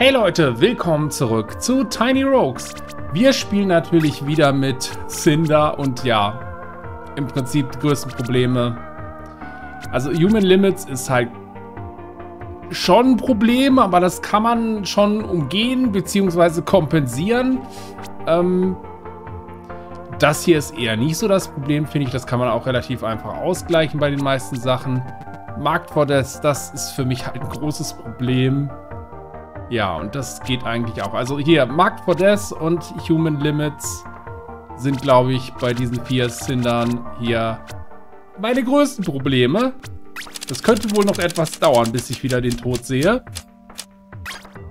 Hey Leute, willkommen zurück zu Tiny Rogues. Wir spielen natürlich wieder mit Cinder und ja, im Prinzip die größten Probleme. Also Human Limits ist halt schon ein Problem, aber das kann man schon umgehen bzw. kompensieren. Das hier ist eher nicht so das Problem, finde ich. Das kann man auch relativ einfach ausgleichen bei den meisten Sachen. Marked for Death, das ist für mich halt ein großes Problem. Ja, und das geht eigentlich auch. Also hier, Marked for Death und Human Limits sind, glaube ich, bei diesen vier Cindern hier meine größten Probleme. Das könnte wohl noch etwas dauern, bis ich wieder den Tod sehe.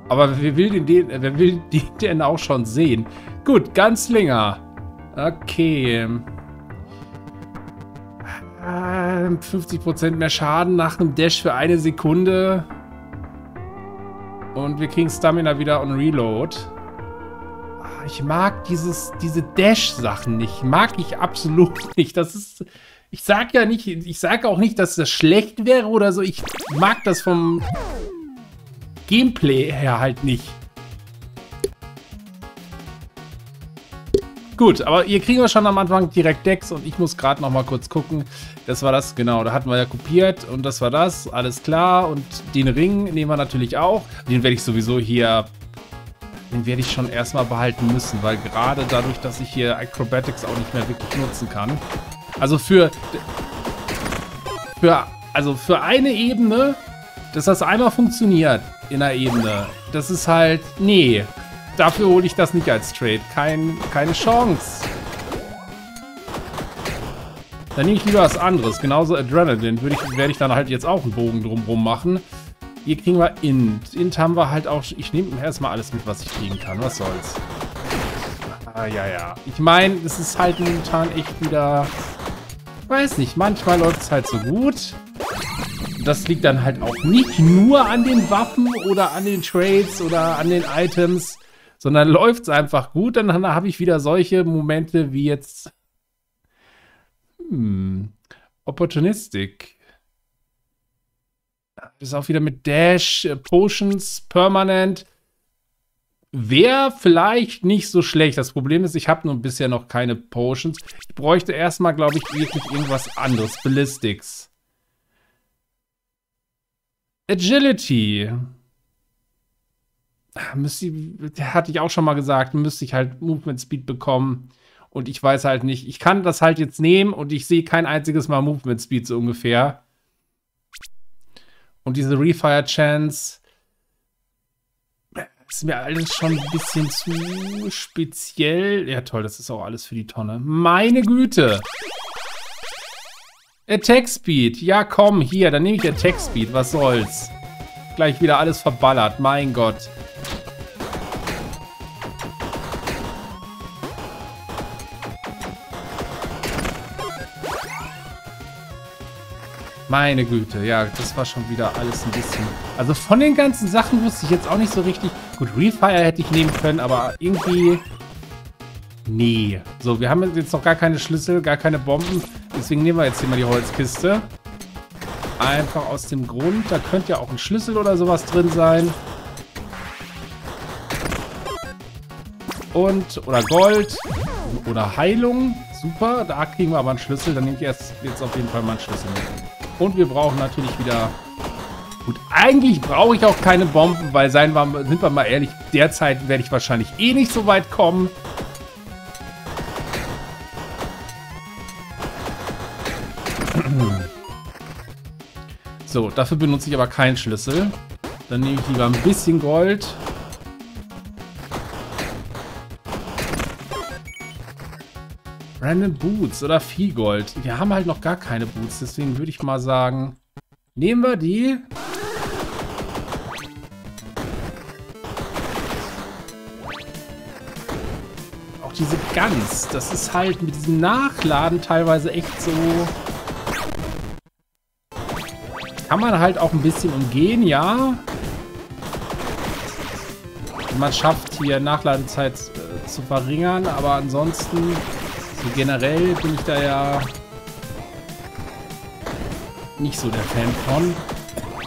Aber wer will den denn auch schon sehen? Gut, Ganzlinger. Okay. 50% mehr Schaden nach einem Dash für eine Sekunde. Und wir kriegen Stamina wieder und Reload. Ich mag diese Dash-Sachen nicht. Mag ich absolut nicht. Das ist. Ich sag ja nicht. Ich sage auch nicht, dass das schlecht wäre oder so. Ich mag das vom Gameplay her halt nicht. Gut, aber hier kriegen wir schon am Anfang direkt Decks und ich muss gerade noch mal kurz gucken. Das war das, genau, da hatten wir ja kopiert und das war das, alles klar. Und den Ring nehmen wir natürlich auch. Den werde ich sowieso hier, den werde ich schon erstmal behalten müssen, weil gerade dadurch, dass ich hier Acrobatics auch nicht mehr wirklich nutzen kann. Also für eine Ebene, dass das einmal funktioniert in einer Ebene, das ist halt, nee. Dafür hole ich das nicht als Trade. Keine Chance. Dann nehme ich lieber was anderes. Genauso Adrenaline werde ich dann halt jetzt auch einen Bogen drumherum machen. Hier kriegen wir Int. Int haben wir halt auch... Ich nehme erstmal alles mit, was ich kriegen kann. Was soll's. Ah, ja, ja. Ich meine, es ist halt momentan echt wieder... Weiß nicht, manchmal läuft es halt so gut. Das liegt dann halt auch nicht nur an den Waffen oder an den Trades oder an den Items... Sondern läuft es einfach gut, dann habe ich wieder solche Momente wie jetzt. Opportunistic. Das ist auch wieder mit Dash, Potions, Permanent. Wäre vielleicht nicht so schlecht. Das Problem ist, ich habe nun bisher noch keine Potions. Ich bräuchte erstmal, glaube ich, wirklich irgendwas anderes. Ballistics. Agility. Hatte ich auch schon mal gesagt, müsste ich halt Movement Speed bekommen und ich weiß halt nicht, ich kann das halt jetzt nehmen und ich sehe kein einziges Mal Movement Speed so ungefähr. Und diese Refire Chance ist mir alles schon ein bisschen zu speziell. Ja toll, das ist auch alles für die Tonne. Meine Güte! Attack Speed, ja komm, hier, dann nehme ich Attack Speed, was soll's. Gleich wieder alles verballert, mein Gott. Meine Güte, ja, das war schon wieder alles ein bisschen... Also von den ganzen Sachen wusste ich jetzt auch nicht so richtig... Gut, Refire hätte ich nehmen können, aber irgendwie... Nee. So, wir haben jetzt noch gar keine Schlüssel, gar keine Bomben. Deswegen nehmen wir jetzt hier mal die Holzkiste. Einfach aus dem Grund, da könnte ja auch ein Schlüssel oder sowas drin sein. Und, oder Gold. Oder Heilung. Super, da kriegen wir aber einen Schlüssel. Dann nehme ich erst jetzt auf jeden Fall mal einen Schlüssel mit. Und wir brauchen natürlich wieder... Gut, eigentlich brauche ich auch keine Bomben, weil, sind wir mal ehrlich, derzeit werde ich wahrscheinlich eh nicht so weit kommen. So, dafür benutze ich aber keinen Schlüssel. Dann nehme ich lieber ein bisschen Gold. Random Boots oder viel Gold. Wir haben halt noch gar keine Boots, deswegen würde ich mal sagen, nehmen wir die. Auch diese Gans, das ist halt mit diesem Nachladen teilweise echt so... Kann man halt auch ein bisschen umgehen, ja. Man schafft hier Nachladezeit zu verringern, aber ansonsten... So generell bin ich da ja nicht so der Fan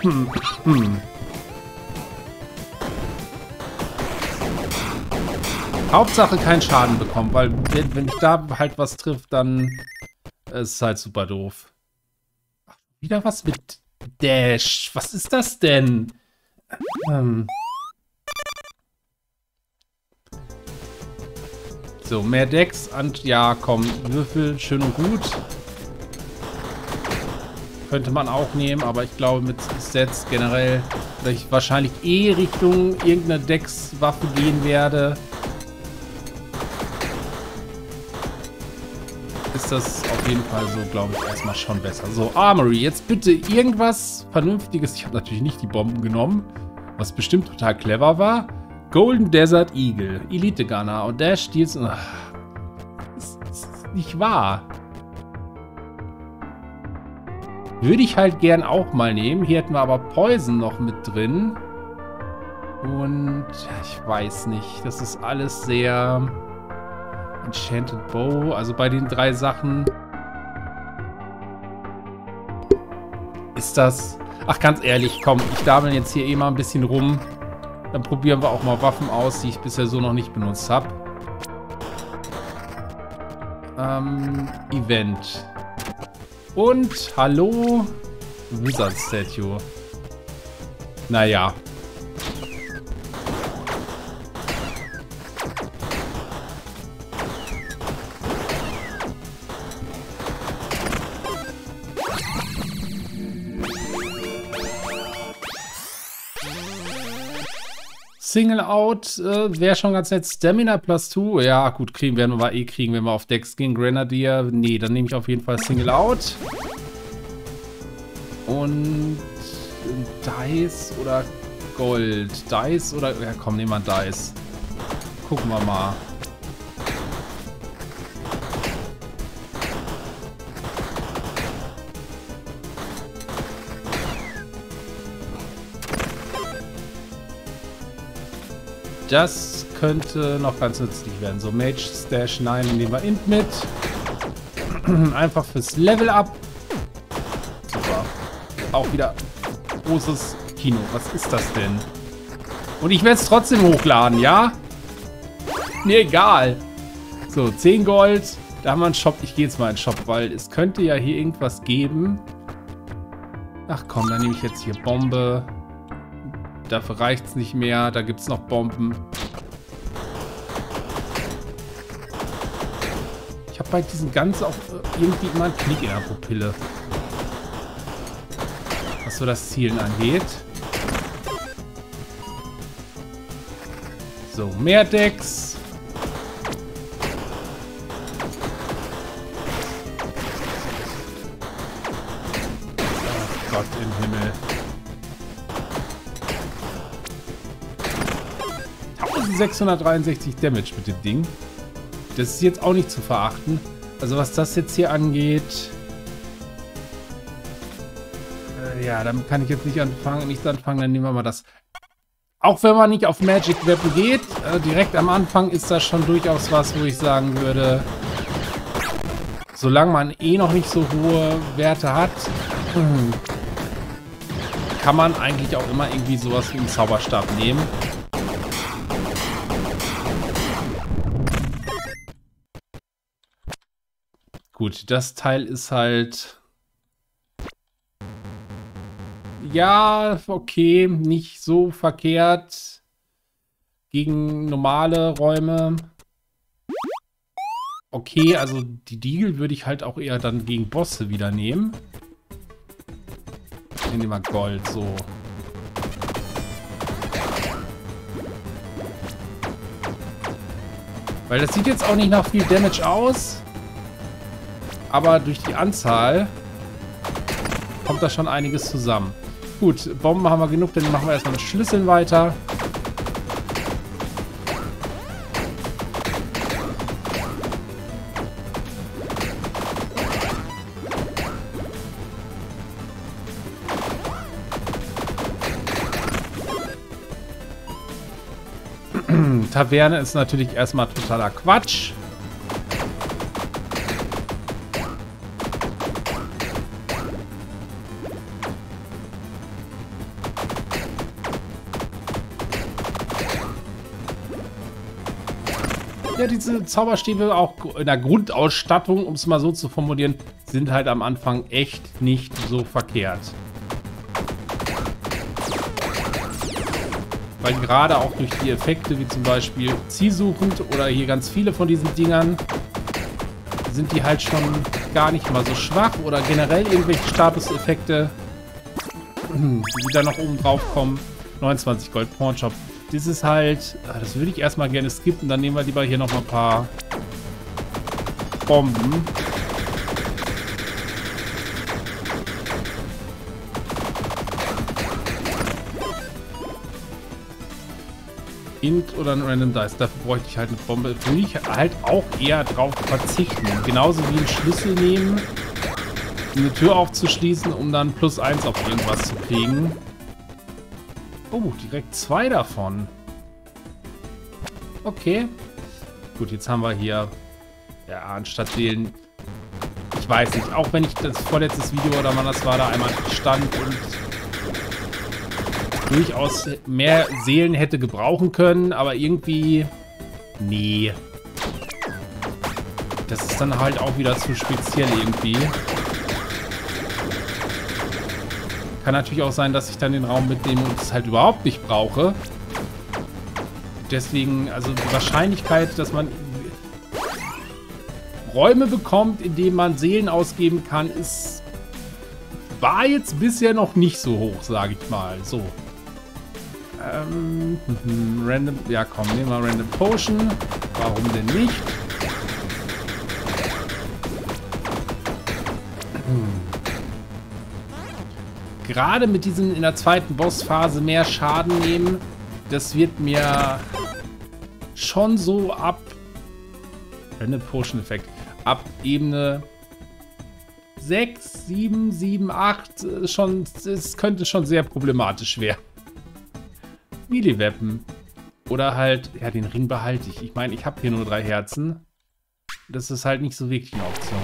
von. Hauptsache keinen Schaden bekommen, weil wenn ich da halt was trifft, dann ist es halt super doof. Ach, wieder was mit Dash. Was ist das denn? So, mehr Decks. Und ja, komm, Würfel, schön und gut. Könnte man auch nehmen, aber ich glaube mit Sets generell, dass ich wahrscheinlich eh Richtung irgendeiner Dex-Waffe gehen werde. Ist das auf jeden Fall so, glaube ich, erstmal schon besser. So, Armory, jetzt bitte irgendwas Vernünftiges. Ich habe natürlich nicht die Bomben genommen, was bestimmt total clever war. Golden Desert Eagle, Elite Gunner und der Stiels. Das ist nicht wahr. Würde ich halt gern auch mal nehmen. Hier hätten wir aber Poison noch mit drin. Und ich weiß nicht. Das ist alles sehr... Enchanted Bow. Also bei den drei Sachen... Ist das... Ach, ganz ehrlich, komm. Ich dabbel jetzt hier eh mal ein bisschen rum. Dann probieren wir auch mal Waffen aus, die ich bisher so noch nicht benutzt habe. Event. Und, hallo, Wizard-Statue. Naja. Single Out wäre schon ganz nett. Stamina +2. Ja, gut, werden wir eh kriegen, wenn wir auf Decks gehen. Grenadier. Nee, dann nehme ich auf jeden Fall Single Out. Und Dice oder Gold. Dice oder... Ja, komm, nehmen wir Dice. Gucken wir mal. Das könnte noch ganz nützlich werden. So, Mage Stash, nein, nehmen wir Int mit. Einfach fürs Level Up. Super. Auch wieder großes Kino. Was ist das denn? Und ich werde es trotzdem hochladen, ja? Mir egal. So, 10 Gold. Da haben wir einen Shop. Ich gehe jetzt mal in den Shop, weil es könnte ja hier irgendwas geben. Ach komm, dann nehme ich jetzt hier Bombe. Dafür reicht es nicht mehr. Da gibt es noch Bomben. Ich habe bei diesen Guns auch irgendwie immer einen Knick in der Pupille. Was so das Zielen angeht. So, mehr Decks. Oh Gott im Himmel. 663 Damage mit dem Ding. Das ist jetzt auch nicht zu verachten. Also was das jetzt hier angeht... ja, damit kann ich jetzt nicht anfangen. Dann nehmen wir mal das. Auch wenn man nicht auf Magic Web geht, direkt am Anfang ist das schon durchaus was, wo ich sagen würde, solange man eh noch nicht so hohe Werte hat, kann man eigentlich auch immer irgendwie sowas wie einen Zauberstab nehmen. Gut, das Teil ist halt... Ja, okay, nicht so verkehrt gegen normale Räume. Okay, also die Deagle würde ich halt auch eher dann gegen Bosse wieder nehmen. Ich nehme mal Gold, so. Weil das sieht jetzt auch nicht nach viel Damage aus. Aber durch die Anzahl kommt da schon einiges zusammen. Gut, Bomben haben wir genug, dann machen wir erstmal mit Schlüsseln weiter. Taverne ist natürlich erstmal totaler Quatsch. ja, diese Zauberstäbe auch in der Grundausstattung, um es mal so zu formulieren, sind halt am Anfang echt nicht so verkehrt. Weil gerade auch durch die Effekte, wie zum Beispiel zielsuchend oder hier ganz viele von diesen Dingern, sind die halt schon gar nicht mal so schwach. Oder generell irgendwelche Statuseffekte, die da noch oben drauf kommen. 29 Gold Pawnshop. Das ist halt, das würde ich erstmal gerne skippen. Dann nehmen wir lieber hier noch mal ein paar Bomben. Int oder ein Random Dice. Dafür bräuchte ich halt eine Bombe. Würde ich halt auch eher drauf verzichten. Genauso wie einen Schlüssel nehmen, eine Tür aufzuschließen, um dann +1 auf irgendwas zu kriegen. Oh, direkt 2 davon. Okay. Gut, jetzt haben wir hier... Ja, anstatt den... Ich weiß nicht, auch wenn ich das vorletztes Video oder wann das war, da einmal stand und... durchaus mehr Seelen hätte gebrauchen können, aber irgendwie... Nee. Das ist dann halt auch wieder zu speziell irgendwie. Kann natürlich auch sein, dass ich dann den Raum mitnehme und es halt überhaupt nicht brauche. Deswegen, also die Wahrscheinlichkeit, dass man Räume bekommt, in denen man Seelen ausgeben kann, ist... war jetzt bisher noch nicht so hoch, sage ich mal. So. Random. Ja, komm, nehmen wir Random Potion. Warum denn nicht? Gerade mit diesem in der zweiten Bossphase mehr Schaden nehmen, das wird mir schon so ab. Random Potion Effekt. Ab Ebene 6, 7, 7, 8 schon, es könnte schon sehr problematisch werden. Melee Weapon. Oder halt, ja, den Ring behalte ich. Ich meine, ich habe hier nur 3 Herzen. Das ist halt nicht so wirklich eine Option.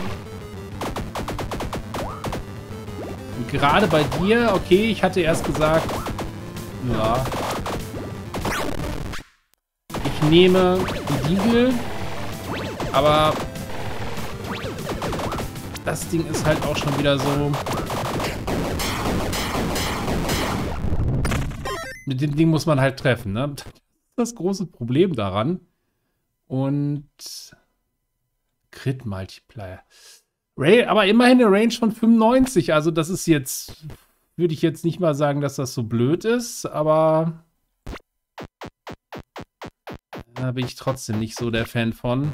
Und gerade bei dir, okay, ich hatte erst gesagt, ja. Ich nehme die Deagle, aber... das Ding ist halt auch schon wieder so... Mit dem Ding muss man halt treffen, ne? Das ist das große Problem daran. Und... Crit Multiplier. Aber immerhin eine Range von 95. Also das ist jetzt... würde ich jetzt nicht mal sagen, dass das so blöd ist, aber... da bin ich trotzdem nicht so der Fan von.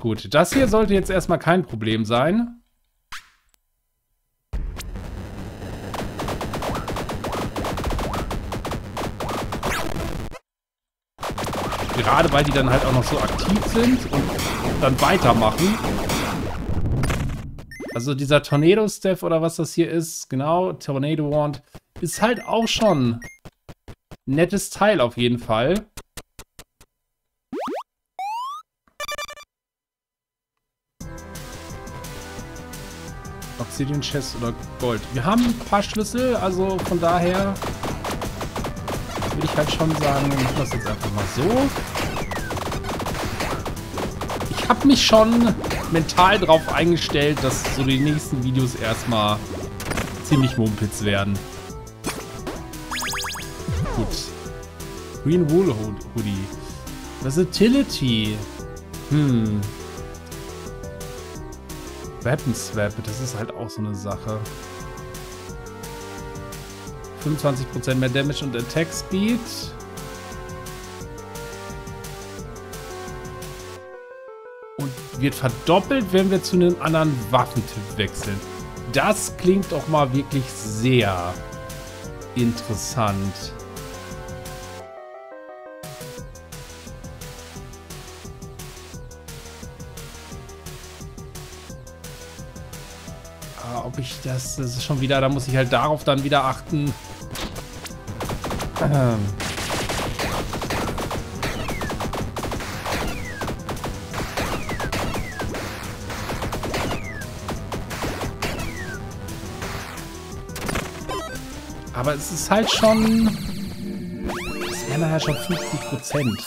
Gut, das hier sollte jetzt erstmal kein Problem sein. Gerade weil die dann halt auch noch so aktiv sind und dann weitermachen. Also dieser Tornado-Staff oder was das hier ist, genau, Tornado Wand, ist halt auch schon ein nettes Teil auf jeden Fall. Obsidian Chest oder Gold. Wir haben ein paar Schlüssel, also von daher würde ich halt schon sagen, ich mache das jetzt einfach mal so. Ich habe mich schon mental darauf eingestellt, dass so die nächsten Videos erstmal ziemlich Mumpitz werden. Gut. Green Wool Hoodie. Versatility. Weapon Swap, das ist halt auch so eine Sache. 25% mehr Damage und Attack Speed. Und wird verdoppelt, wenn wir zu einem anderen Waffentyp wechseln. Das klingt doch mal wirklich sehr interessant. Ob ich das... das ist schon wieder... da muss ich halt darauf dann wieder achten. Aber es ist halt schon... es haben wir ja schon 50%.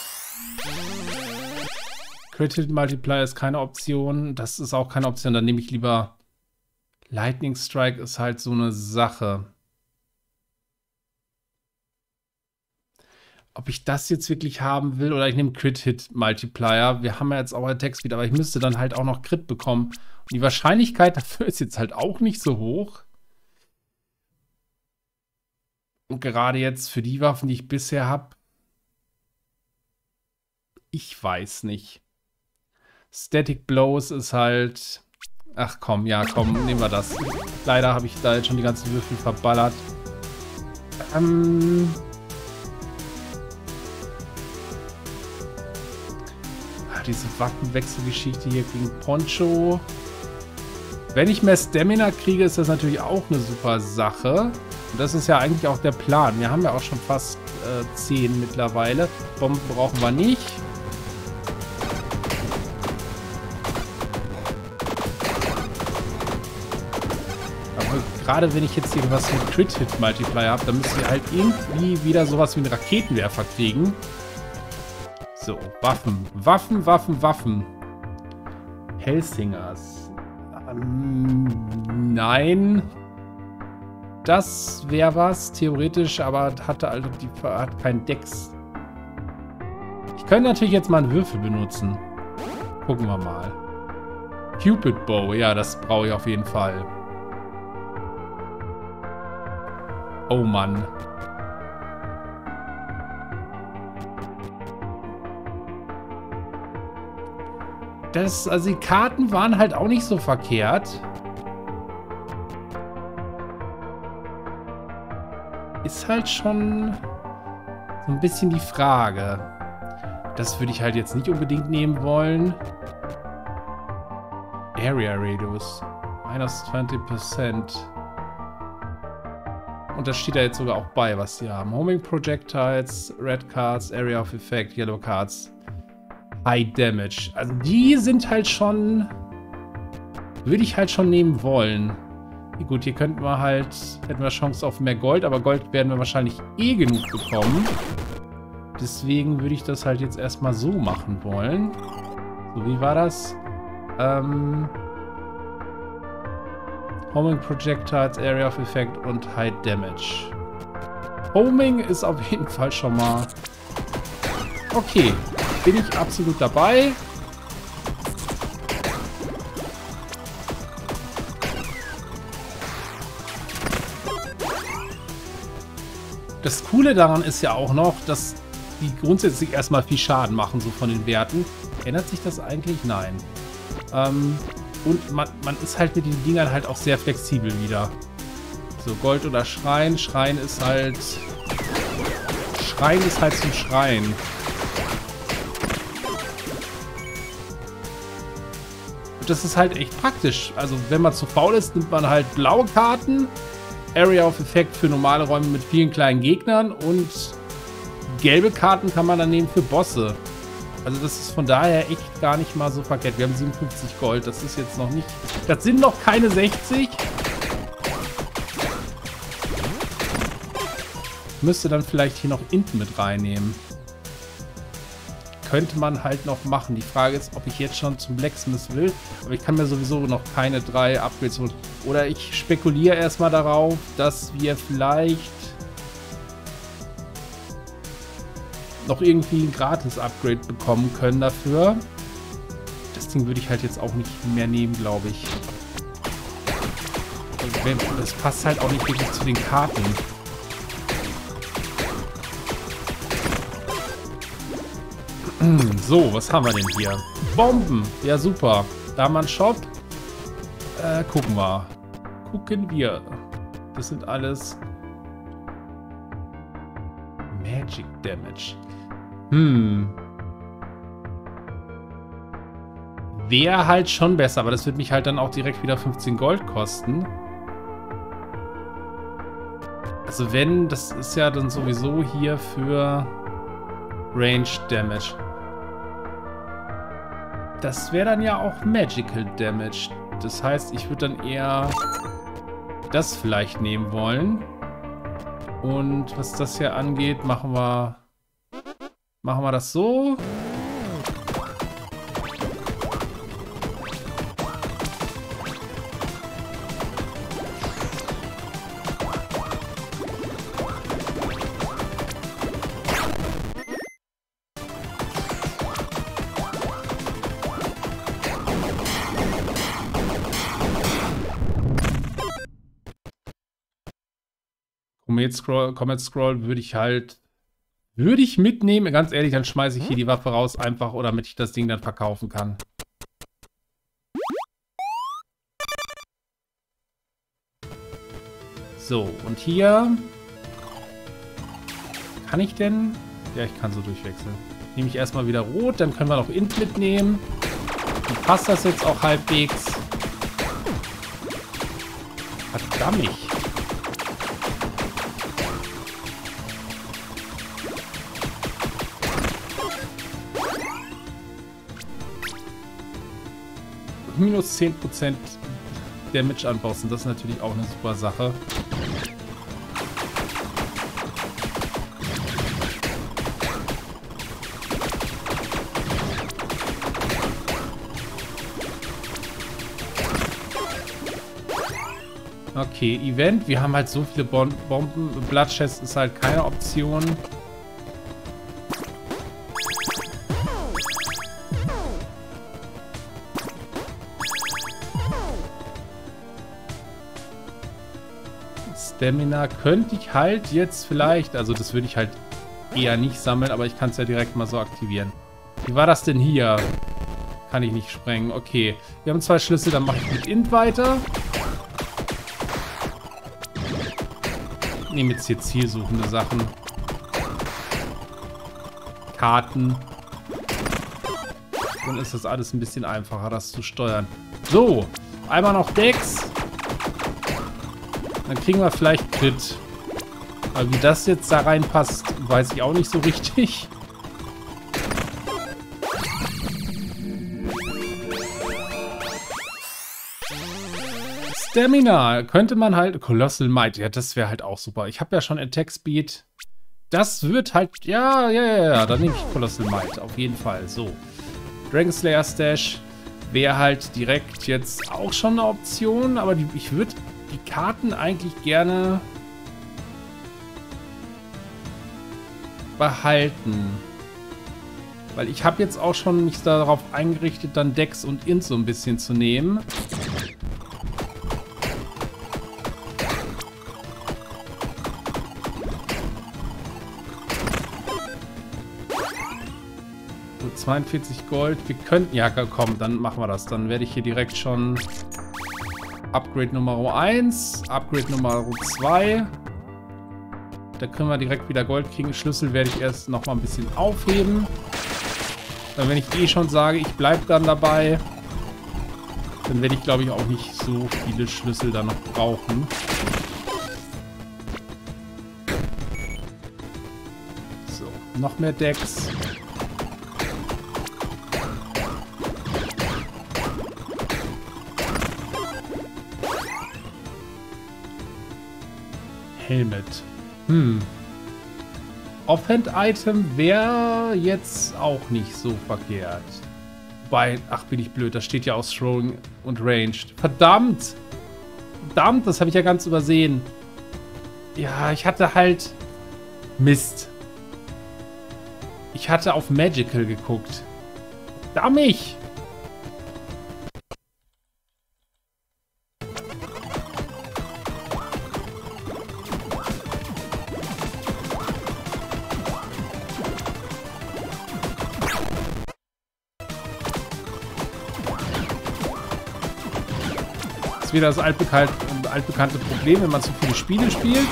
Crit Multiplier ist keine Option. Das ist auch keine Option. Dann nehme ich lieber Lightning-Strike, ist halt so eine Sache. Ob ich das jetzt wirklich haben will oder ich nehme Crit-Hit-Multiplier. Wir haben ja jetzt auch Attack Speed, aber ich müsste dann halt auch noch Crit bekommen. Und die Wahrscheinlichkeit dafür ist jetzt halt auch nicht so hoch. Und gerade jetzt für die Waffen, die ich bisher habe, ich weiß nicht. Static Blows ist halt... Ach komm, ja komm, nehmen wir das. Leider habe ich da jetzt schon die ganzen Würfel verballert. Diese Waffenwechselgeschichte hier gegen Poncho. Wenn ich mehr Stamina kriege, ist das natürlich auch eine super Sache. Und das ist ja eigentlich auch der Plan. Wir haben ja auch schon fast 10 mittlerweile. Bomben brauchen wir nicht. Aber gerade wenn ich jetzt hier was mit Crit-Hit-Multiplier habe, dann müssen wir halt irgendwie wieder sowas wie einen Raketenwerfer kriegen. So, Waffen. Waffen, Waffen, Waffen. Hellsingers. Nein. Das wäre was, theoretisch, aber hatte also die, hat kein Dex. Ich könnte natürlich jetzt mal einen Würfel benutzen. Gucken wir mal. Cupid Bow, ja, das brauche ich auf jeden Fall. Oh Mann. Das, also die Karten waren halt auch nicht so verkehrt. Ist halt schon so ein bisschen die Frage. Das würde ich halt jetzt nicht unbedingt nehmen wollen. Area Radius. Minus 20%. Und das steht da jetzt sogar auch bei, was die haben. Homing Projectiles, Red Cards, Area of Effect, Yellow Cards. High Damage. Also die sind halt schon... Würde ich halt schon nehmen wollen. Gut, hier könnten wir halt... Hätten wir Chance auf mehr Gold, aber Gold werden wir wahrscheinlich eh genug bekommen. Deswegen würde ich das halt jetzt erstmal so machen wollen. So, wie war das? Homing Projectiles, Area of Effect und High Damage. Homing ist auf jeden Fall schon mal... Okay. Bin ich absolut dabei. Das Coole daran ist ja auch noch, dass die grundsätzlich erstmal viel Schaden machen, so von den Werten. Ändert sich das eigentlich? Nein. Und man ist halt mit den Dingern halt auch sehr flexibel wieder. So, Gold oder Schrein. Schrein ist halt... Schrein ist halt zum Schreien. Das ist halt echt praktisch. Also wenn man zu faul ist, nimmt man halt blaue Karten, Area of Effect für normale Räume mit vielen kleinen Gegnern und gelbe Karten kann man dann nehmen für Bosse. Also das ist von daher echt gar nicht mal so verkehrt. Wir haben 57 Gold, das ist jetzt noch nicht... Das sind noch keine 60. Ich müsste dann vielleicht hier noch Int mit reinnehmen. Könnte man halt noch machen. Die Frage ist, ob ich jetzt schon zum Blacksmith will. Aber ich kann mir sowieso noch keine 3 Upgrades holen. Oder ich spekuliere erstmal darauf, dass wir vielleicht noch irgendwie ein Gratis-Upgrade bekommen können dafür. Das Ding würde ich halt jetzt auch nicht mehr nehmen, glaube ich. Das passt halt auch nicht wirklich zu den Karten. So, was haben wir denn hier? Bomben! Ja, super. Da haben wir einen Shop. Gucken wir. Gucken wir. Das sind alles... Magic Damage. Wäre halt schon besser, aber das wird mich halt dann auch direkt wieder 15 Gold kosten. Also wenn, das ist ja dann sowieso hier für... Range Damage. Das wäre dann ja auch Magical Damage. Das heißt, ich würde dann eher das vielleicht nehmen wollen. Und was das hier angeht, machen wir Machen wir das so. Comet Scroll würde ich mitnehmen, ganz ehrlich, dann schmeiße ich hier die Waffe raus, einfach, oder damit ich das Ding dann verkaufen kann. So, und hier kann ich denn? Ja, ich kann so durchwechseln. Nehme ich erstmal wieder rot, dann können wir noch Int mitnehmen. Dann passt das jetzt auch halbwegs. Verdammt. Minus 10% Damage anbossen. Das ist natürlich auch eine super Sache. Okay, Event. Wir haben halt so viele Bomben. Bloodchest ist halt keine Option. Stamina könnte ich halt jetzt vielleicht, also das würde ich halt eher nicht sammeln, aber ich kann es ja direkt mal so aktivieren. Wie war das denn hier? Kann ich nicht sprengen. Okay, wir haben 2 Schlüssel, dann mache ich mit Int weiter. Nehmen jetzt hier zielsuchende Sachen. Karten. Dann ist das alles ein bisschen einfacher, das zu steuern. So, einmal noch Decks. Dann kriegen wir vielleicht Crit. Aber wie das jetzt da reinpasst, weiß ich auch nicht so richtig. Stamina. Könnte man halt... Colossal Might. Ja, das wäre halt auch super. Ich habe ja schon Attack Speed. Das wird halt... Ja. Dann nehme ich Colossal Might. Auf jeden Fall. So. Dragon Slayer Stash wäre halt direkt jetzt auch schon eine Option. Aber ich würde... die Karten eigentlich gerne behalten. Weil ich habe jetzt auch schon mich darauf eingerichtet, dann Decks und Int so ein bisschen zu nehmen. So, 42 Gold. Wir könnten... Ja, komm, dann machen wir das. Dann werde ich hier direkt schon... Upgrade Nummer 1, Upgrade Nummer 2. Da können wir direkt wieder Gold kriegen. Schlüssel werde ich erst noch mal ein bisschen aufheben. Weil wenn ich eh schon sage, ich bleibe dann dabei, dann werde ich, glaube ich, auch nicht so viele Schlüssel dann noch brauchen. So, noch mehr Decks. Helmet. Offhand-Item wäre jetzt auch nicht so verkehrt. Wobei, ach, bin ich blöd. Das steht ja aus Throwing und Ranged. Verdammt! Verdammt, das habe ich ja ganz übersehen. Ja, ich hatte halt... Mist. Ich hatte auf Magical geguckt. Verdammt! Wieder das altbekannte Problem, wenn man zu viele Spiele spielt.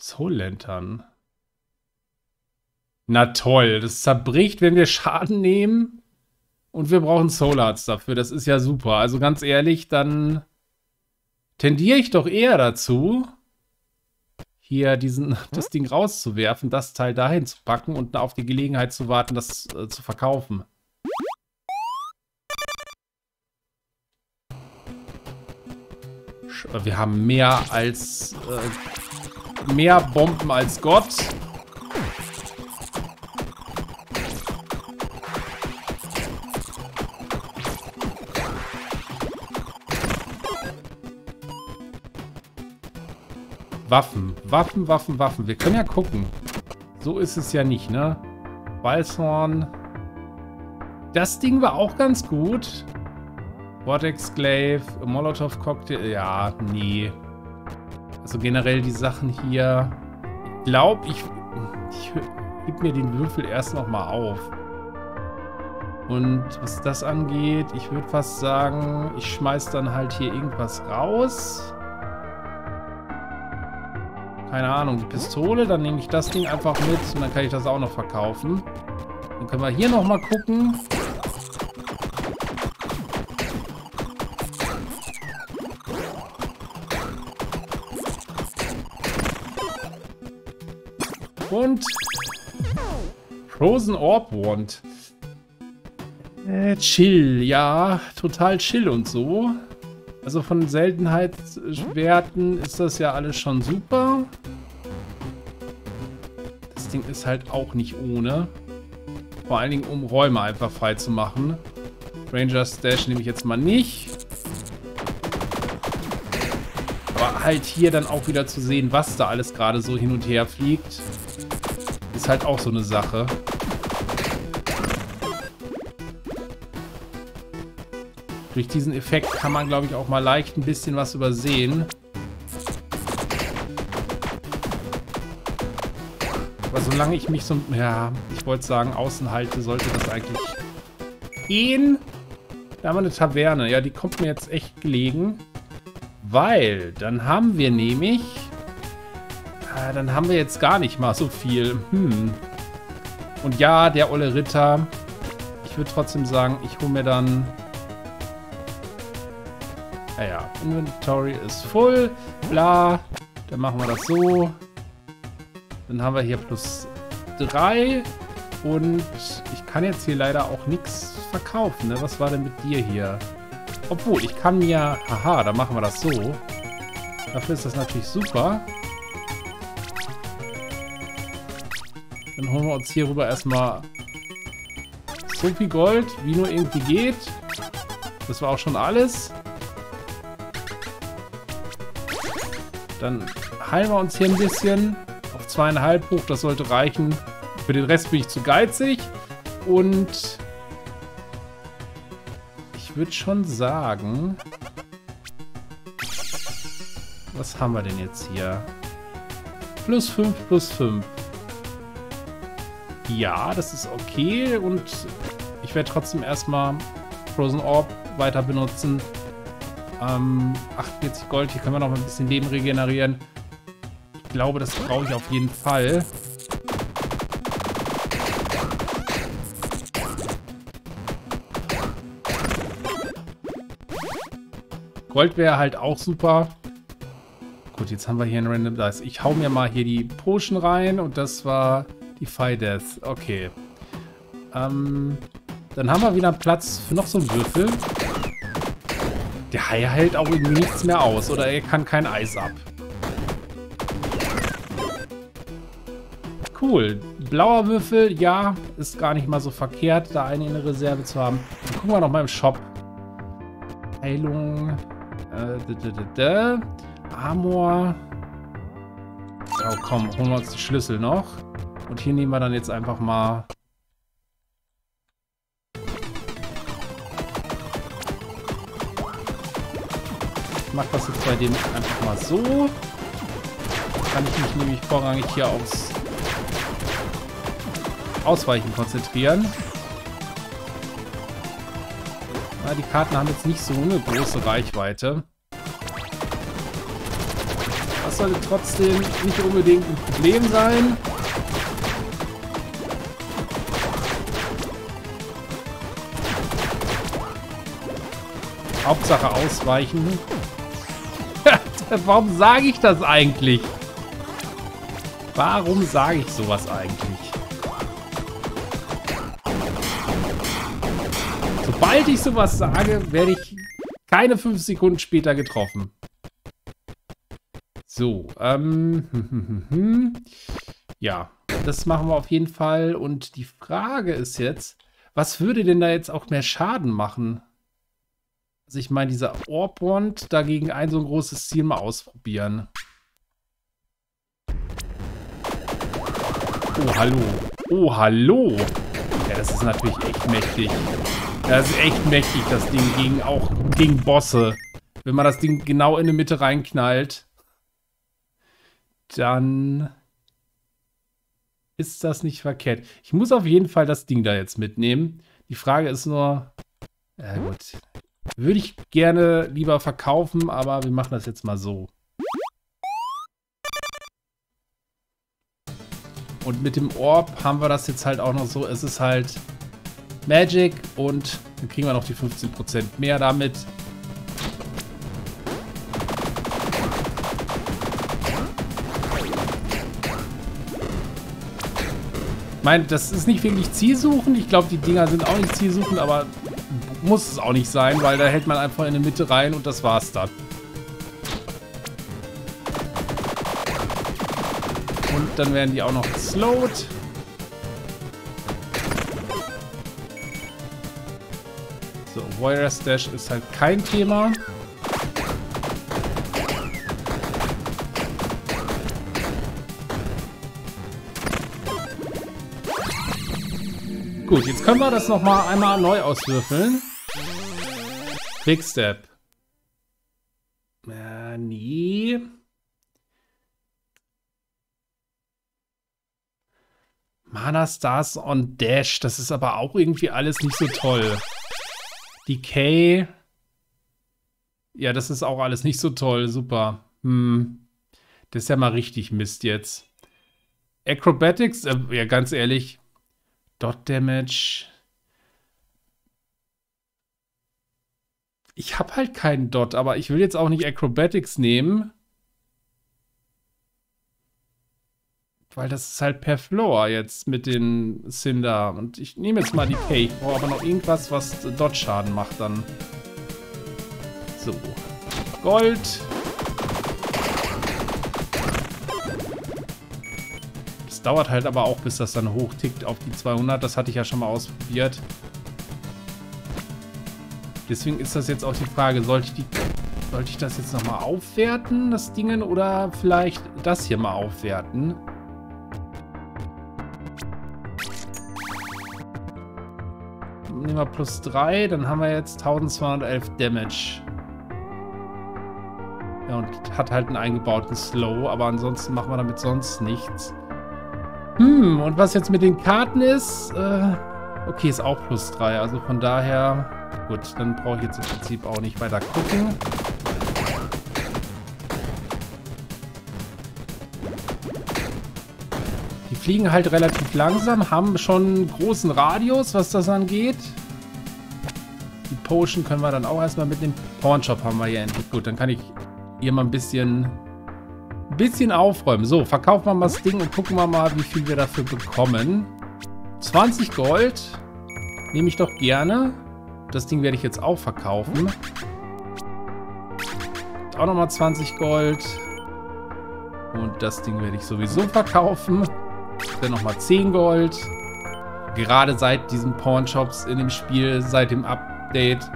Soul Lantern. Na toll, das zerbricht, wenn wir Schaden nehmen. Und wir brauchen Soul Hearts dafür, das ist ja super. Also ganz ehrlich, dann tendiere ich doch eher dazu, hier das Ding rauszuwerfen, das Teil dahin zu packen und auf die Gelegenheit zu warten, das zu verkaufen. Wir haben mehr als mehr Bomben als Gott. Waffen, Waffen, Waffen, Waffen. Wir können ja gucken. So ist es ja nicht, ne? Balshorn. Das Ding war auch ganz gut. Vortexglaive, Molotov-Cocktail. Ja, nee. Also generell die Sachen hier. Ich glaube, ich heb mir den Würfel erst nochmal auf. Und was das angeht, ich würde fast sagen, ich schmeiß dann halt hier irgendwas raus. Keine Ahnung, die Pistole, dann nehme ich das Ding einfach mit und dann kann ich das auch noch verkaufen. Dann können wir hier nochmal gucken. Und Frozen Orb Wand. Chill, ja, total chill und so. Also von Seltenheitswerten ist das ja alles schon super. Das Ding ist halt auch nicht ohne. Vor allen Dingen, um Räume einfach frei zu machen. Ranger's Stash nehme ich jetzt mal nicht. Aber halt hier dann auch wieder zu sehen, was da alles gerade so hin und her fliegt, ist halt auch so eine Sache. Durch diesen Effekt kann man, glaube ich, auch mal leicht ein bisschen was übersehen. Aber solange ich mich so, ja, ich wollte sagen, außen halte, sollte das eigentlich gehen. Da haben wir eine Taverne. Ja, die kommt mir jetzt echt gelegen. Weil, dann haben wir nämlich, dann haben wir jetzt gar nicht mal so viel. Und ja, der olle Ritter. Ich würde trotzdem sagen, ich hole mir dann... Naja, Inventory ist voll. Bla. Dann machen wir das so. Dann haben wir hier plus 3. Und ich kann jetzt hier leider auch nichts verkaufen. Ne? Was war denn mit dir hier? Obwohl, ich kann ja... Aha, dann machen wir das so. Dafür ist das natürlich super. Dann holen wir uns hier rüber erstmal so viel Gold, wie nur irgendwie geht. Das war auch schon alles. Dann heilen wir uns hier ein bisschen auf 2,5 hoch. Das sollte reichen. Für den Rest bin ich zu geizig. Und ich würde schon sagen... Was haben wir denn jetzt hier? Plus 5, plus 5. Ja, das ist okay. Und ich werde trotzdem erstmal Frozen Orb weiter benutzen. 48 Gold, hier können wir noch mal ein bisschen Leben regenerieren. Ich glaube, das brauche ich auf jeden Fall. Gold wäre halt auch super. Gut, jetzt haben wir hier einen Random Dice. Ich hau mir mal hier die Potion rein und das war die Fi-Death. Okay. Dann haben wir wieder Platz für noch so einen Würfel. Der Hai hält auch irgendwie nichts mehr aus. Oder er kann kein Eis ab. Cool. Blauer Würfel, ja, ist gar nicht mal so verkehrt, da eine in der Reserve zu haben. Dann gucken wir noch mal im Shop. Heilung. Armor. Oh, komm, holen wir uns die Schlüssel noch. Und hier nehmen wir dann jetzt einfach mal... Ich mache das jetzt bei dem einfach mal so. Kann ich mich nämlich vorrangig hier aufs Ausweichen konzentrieren. Ja, die Karten haben jetzt nicht so eine große Reichweite. Das sollte trotzdem nicht unbedingt ein Problem sein. Hauptsache ausweichen. Warum sage ich das eigentlich? Warum sage ich sowas eigentlich? Sobald ich sowas sage, werde ich keine 5 Sekunden später getroffen. So, ja, das machen wir auf jeden Fall. Und die Frage ist jetzt, was würde denn da jetzt auch mehr Schaden machen? Also ich meine, dieser Orb Wand dagegen so ein großes Ziel mal ausprobieren. Oh, hallo. Oh, hallo. Ja, das ist natürlich echt mächtig. Das ist echt mächtig, das Ding gegen auch gegen Bosse. Wenn man das Ding genau in die Mitte reinknallt, dann ist das nicht verkehrt. Ich muss auf jeden Fall das Ding da jetzt mitnehmen. Die Frage ist nur, gut, würde ich gerne lieber verkaufen, aber wir machen das jetzt mal so. Und mit dem Orb haben wir das jetzt halt auch noch so. Es ist halt Magic und dann kriegen wir noch die 15% mehr damit. Ich meine, das ist nicht wirklich zielsuchend. Ich glaube, die Dinger sind auch nicht zielsuchend, aber muss es auch nicht sein, weil da hält man einfach in die Mitte rein und das war's dann. Und dann werden die auch noch slowed. So, Warrior Stash ist halt kein Thema. Gut, jetzt können wir das nochmal einmal neu auswürfeln. Quick Step. Nee. Mana Stars on Dash. Das ist aber auch irgendwie alles nicht so toll. Decay. Ja, das ist auch alles nicht so toll. Super. Das ist ja mal richtig Mist jetzt. Acrobatics. Ja, ganz ehrlich. Dot Damage. Ich habe halt keinen Dot, aber ich will jetzt auch nicht Acrobatics nehmen. Weil das ist halt per Floor jetzt mit den Cinder. Und ich nehme jetzt mal die Pay. Ich brauche aber noch irgendwas, was Dot-Schaden macht dann. So. Gold. Dauert halt aber auch, bis das dann hochtickt auf die 200. Das hatte ich ja schon mal ausprobiert. Deswegen ist das jetzt auch die Frage, sollte ich das jetzt nochmal aufwerten, das Ding, oder vielleicht das hier mal aufwerten? Nehmen wir plus 3, dann haben wir jetzt 1211 Damage. Ja, und hat halt einen eingebauten Slow, aber ansonsten machen wir damit sonst nichts. Und was jetzt mit den Karten ist, okay, ist auch plus 3, also von daher, gut, dann brauche ich jetzt im Prinzip auch nicht weiter gucken. Die fliegen halt relativ langsam, haben schon einen großen Radius, was das angeht. Die Potion können wir dann auch erstmal mit dem Pawnshop haben wir hier endlich. Gut, dann kann ich hier mal ein bisschen aufräumen. So, verkaufen wir mal das Ding und gucken wir mal, wie viel wir dafür bekommen. 20 Gold nehme ich doch gerne. Das Ding werde ich jetzt auch verkaufen. Auch nochmal 20 Gold. Und das Ding werde ich sowieso verkaufen. Dann nochmal 10 Gold. Gerade seit diesen Pawnshops in dem Spiel, seit dem Update,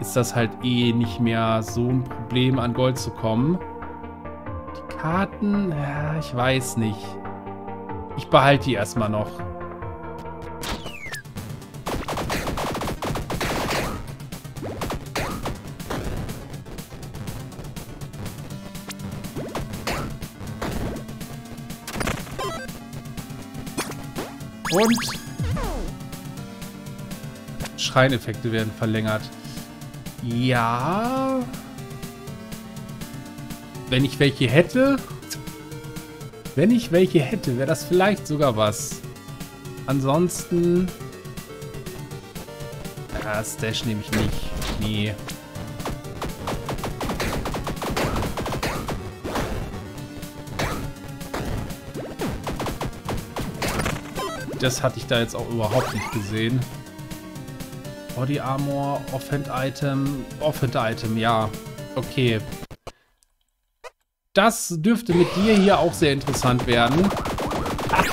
ist das halt eh nicht mehr so ein Problem, an Gold zu kommen. Karten? Ja, ich weiß nicht. Ich behalte die erstmal noch. Und Schreineffekte werden verlängert. Ja. Wenn ich welche hätte, wäre das vielleicht sogar was. Ansonsten, Stash nehme ich nicht. Nee. Das hatte ich da jetzt auch überhaupt nicht gesehen. Body Armor, Offhand Item, ja. Okay. Das dürfte mit dir hier auch sehr interessant werden. Ach,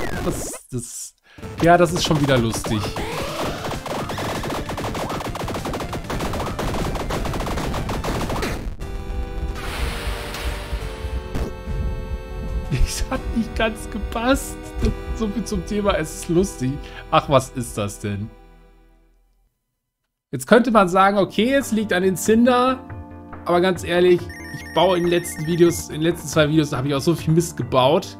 ja, das ist schon wieder lustig. Das hat nicht ganz gepasst. So viel zum Thema, es ist lustig. Ach, was ist das denn? Jetzt könnte man sagen, okay, es liegt an den Cinder. Aber ganz ehrlich, ich baue in den letzten Videos, in den letzten 2 Videos, da habe ich auch so viel Mist gebaut.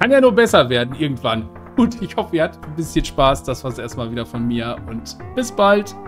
Kann ja nur besser werden irgendwann. Gut, ich hoffe, ihr hattet ein bisschen Spaß. Das war es erstmal wieder von mir und bis bald.